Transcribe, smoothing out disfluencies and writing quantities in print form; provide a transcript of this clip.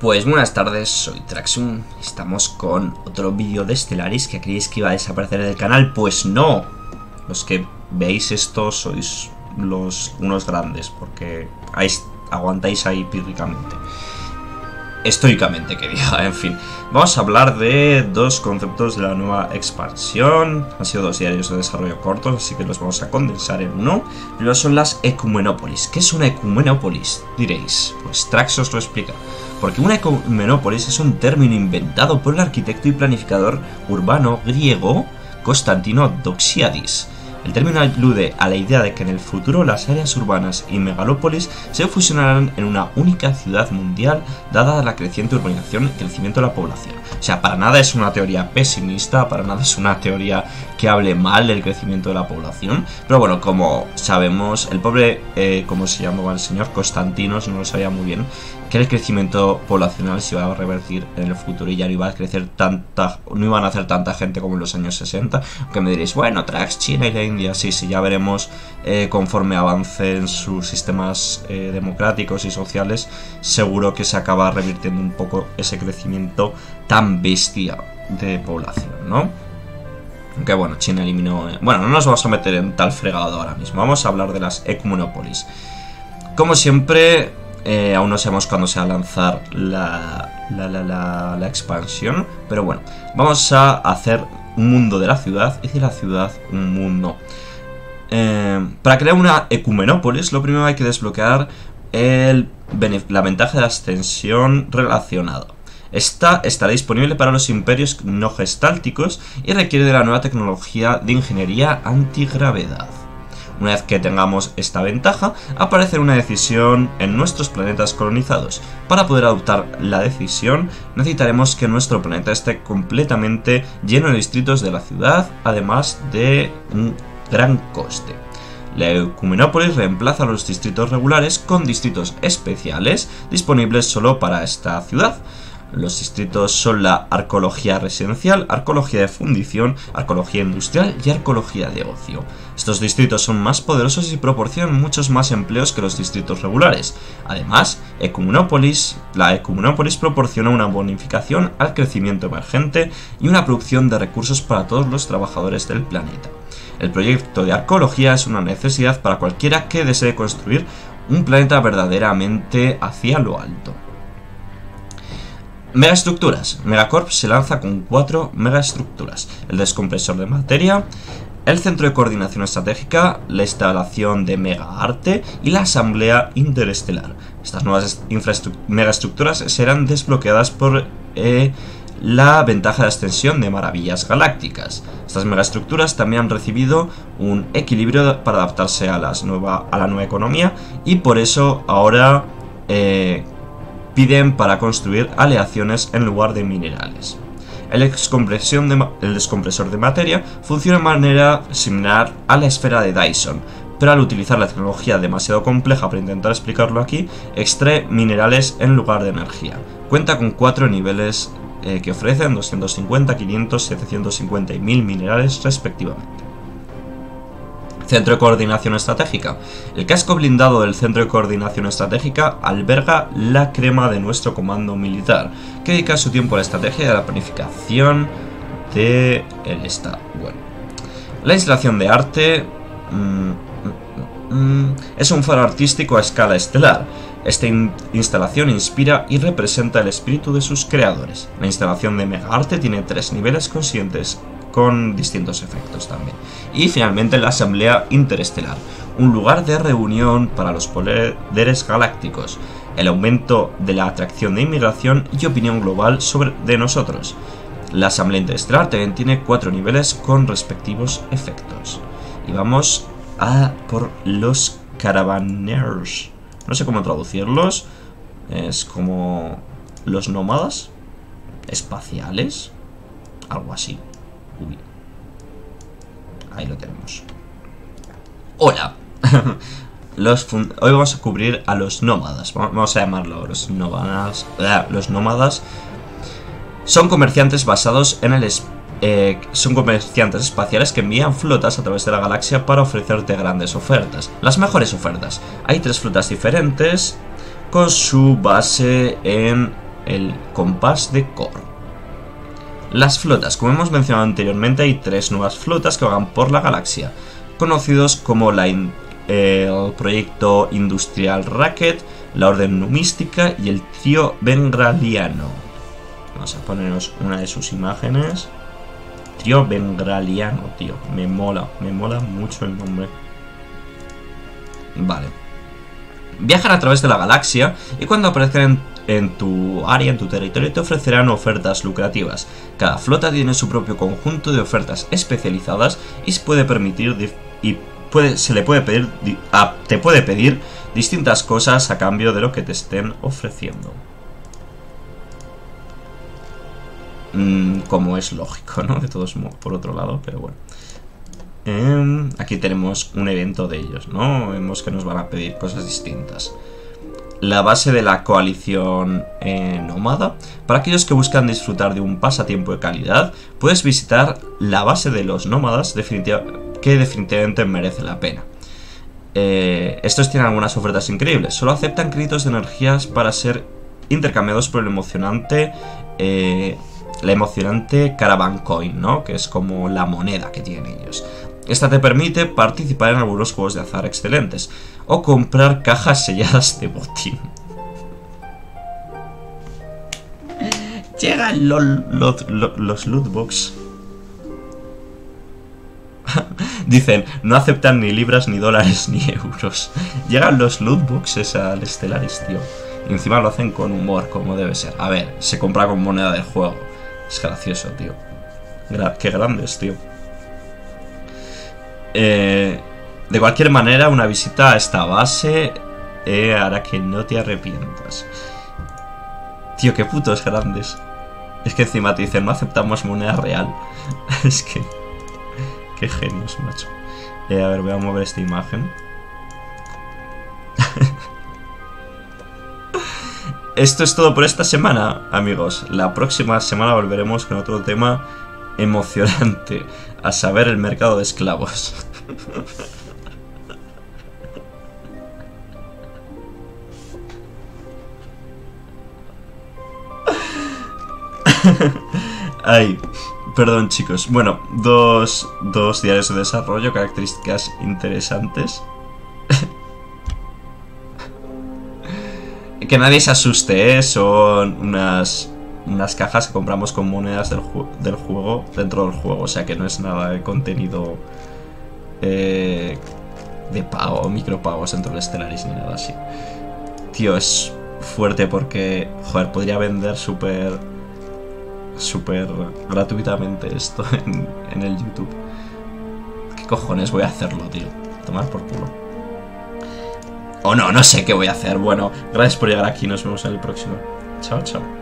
Pues buenas tardes, soy Traxium. Estamos con otro vídeo de Stellaris. ¿Que creéis que iba a desaparecer del canal? Pues no. Los que veis esto sois los unos grandes, porque aguantáis ahí pírricamente. Estoicamente, que diga, en fin. Vamos a hablar de dos conceptos de la nueva expansión. Han sido dos diarios de desarrollo cortos, así que los vamos a condensar en uno. Primero son las ecumenópolis. ¿Qué es una ecumenópolis? Diréis. Pues Trax os lo explica. Porque una ecumenópolis es un término inventado por el arquitecto y planificador urbano griego Constantino Doxiadis. El término alude a la idea de que en el futuro las áreas urbanas y megalópolis se fusionarán en una única ciudad mundial, dada la creciente urbanización y crecimiento de la población. O sea, para nada es una teoría pesimista, para nada es una teoría que hable mal del crecimiento de la población. Pero bueno, como sabemos, el pobre, como se llamaba el señor Constantino, no lo sabía muy bien, que el crecimiento poblacional se iba a revertir en el futuro y ya no iba a crecer tanta, no iban a hacer tanta gente como en los años 60. Que me diréis, bueno, Trax, China y la India, sí, ya veremos conforme avancen sus sistemas democráticos y sociales, seguro que se acaba revirtiendo un poco ese crecimiento tan bestia de población, ¿no? Aunque bueno, China eliminó... Bueno, no nos vamos a meter en tal fregado ahora mismo, vamos a hablar de las ecumenópolis. Como siempre... aún no sabemos cuándo se va a lanzar la expansión, pero bueno, vamos a hacer un mundo de la ciudad y de la ciudad un mundo. Para crear una ecumenópolis, lo primero hay que desbloquear la ventaja de la extensión relacionada. Esta estará disponible para los imperios no gestálticos y requiere de la nueva tecnología de ingeniería antigravedad. Una vez que tengamos esta ventaja, aparecerá una decisión en nuestros planetas colonizados. Para poder adoptar la decisión, necesitaremos que nuestro planeta esté completamente lleno de distritos de la ciudad, además de un gran coste. La ecumenópolis reemplaza los distritos regulares con distritos especiales disponibles solo para esta ciudad. Los distritos son la arcología residencial, arcología de fundición, arcología industrial y arcología de ocio. Estos distritos son más poderosos y proporcionan muchos más empleos que los distritos regulares. Además, la ecumenópolis proporciona una bonificación al crecimiento emergente y una producción de recursos para todos los trabajadores del planeta. El proyecto de arcología es una necesidad para cualquiera que desee construir un planeta verdaderamente hacia lo alto. Megaestructuras. MegaCorp se lanza con 4 megaestructuras. El descompresor de materia, el centro de coordinación estratégica, la instalación de megaarte y la asamblea interestelar. Estas nuevas megaestructuras serán desbloqueadas por la ventaja de extensión de maravillas galácticas. Estas megaestructuras también han recibido un equilibrio para adaptarse a, la nueva economía y por eso ahora... piden para construir aleaciones en lugar de minerales. El descompresor de materia funciona de manera similar a la esfera de Dyson, pero al utilizar la tecnología demasiado compleja para intentar explicarlo aquí, extrae minerales en lugar de energía. Cuenta con 4 niveles que ofrecen 250, 500, 750 y 1000 minerales respectivamente. Centro de coordinación estratégica. El casco blindado del centro de coordinación estratégica alberga la crema de nuestro comando militar, que dedica su tiempo a la estrategia y a la planificación del Estado. Bueno. La instalación de arte es un faro artístico a escala estelar. Esta instalación inspira y representa el espíritu de sus creadores. La instalación de megaarte tiene 3 niveles conscientes, con distintos efectos también. Y finalmente la asamblea interestelar, un lugar de reunión para los poderes galácticos, el aumento de la atracción de inmigración y opinión global de nosotros. La asamblea interestelar también tiene 4 niveles con respectivos efectos. Y vamos a por los Caravaneers. No sé cómo traducirlos. Es como los nómadas espaciales, algo así. Uy. Ahí lo tenemos. ¡Hola! Hoy vamos a cubrir a los nómadas. Vamos a llamarlos los nómadas. Los nómadas son comerciantes basados en el... son comerciantes espaciales que envían flotas a través de la galaxia para ofrecerte grandes ofertas. Las mejores ofertas. Hay 3 flotas diferentes con su base en el compás de Corp. Las flotas. Como hemos mencionado anteriormente, hay tres nuevas flotas que vagan por la galaxia, conocidos como el proyecto Industrial Racket, la orden Numística y el Trio Bengraliano. Vamos a poneros una de sus imágenes. Trio Bengraliano, tío. Me mola mucho el nombre. Vale. Viajan a través de la galaxia y cuando aparezcan en tu área, en tu territorio, te ofrecerán ofertas lucrativas. Cada flota tiene su propio conjunto de ofertas especializadas y se puede permitir te puede pedir distintas cosas a cambio de lo que te estén ofreciendo. Como es lógico, ¿no? De todos modos, por otro lado, pero bueno. Aquí tenemos un evento de ellos, ¿no? Vemos que nos van a pedir cosas distintas. La base de la coalición nómada. Para aquellos que buscan disfrutar de un pasatiempo de calidad, puedes visitar la base de los nómadas, que definitivamente merece la pena. Estos tienen algunas ofertas increíbles. Solo aceptan créditos de energías para ser intercambiados por el emocionante... la emocionante Caravan Coin, ¿no? Que es como la moneda que tienen ellos. Esta te permite participar en algunos juegos de azar excelentes o comprar cajas selladas de botín. Llegan los lootbox. Dicen, no aceptan ni libras, ni dólares, ni euros. Llegan los lootboxes al Stellaris, tío. Y encima lo hacen con humor, como debe ser. A ver, se compra con moneda del juego. Es gracioso, tío. Qué grandes, tío. De cualquier manera, una visita a esta base hará que no te arrepientas. Tío, qué putos grandes. Es que encima te dicen, no aceptamos moneda real. Es que... qué genios, macho. A ver, voy a mover esta imagen. Esto es todo por esta semana, amigos. La próxima semana volveremos con otro tema emocionante, a saber, el mercado de esclavos. Ay, perdón, chicos. Bueno, dos diarios de desarrollo, características interesantes. Que nadie se asuste, ¿eh? Son unas cajas que compramos con monedas del juego, dentro del juego, o sea que no es nada de contenido de pago o micropagos dentro del Stellaris ni nada así. Tío, es fuerte porque, joder, podría vender súper gratuitamente esto en el YouTube. ¿Qué cojones voy a hacerlo, tío? Tomar por culo. O no, no sé qué voy a hacer. Bueno, gracias por llegar aquí. Nos vemos en el próximo. Chao, chao.